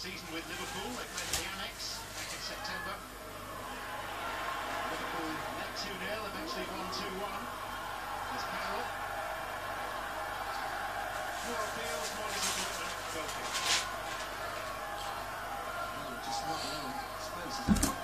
season with Liverpool. They played the Amex back in September. Liverpool net 2-0, eventually 1-2-1. There's Powell. More appeals, more disappointment. Goal kick. Just not long. Spurs is